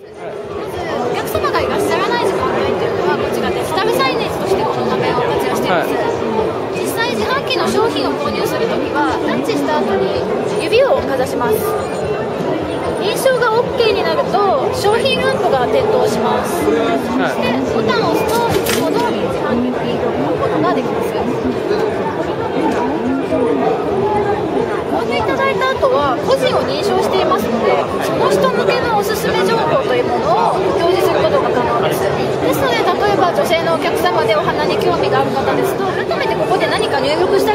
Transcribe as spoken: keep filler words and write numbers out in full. お客様がいらっしゃらない時間帯というのはこちらデジタルサイネージとしてこの画面を活用しています。はい、実際自販機の商品を購入するときはタッチした後に指をかざします。認証が OK になると商品ランプが点灯します。はい、そしてボタンを押すといつも通り自販機のリードを買うことができます。購入いただいた後は個人を認証していますので、その人向けのおすすめ情報というものを表示することが可能です。ですので、例えば女性のお客様でお花に興味がある方ですと、改めてここで何か入力した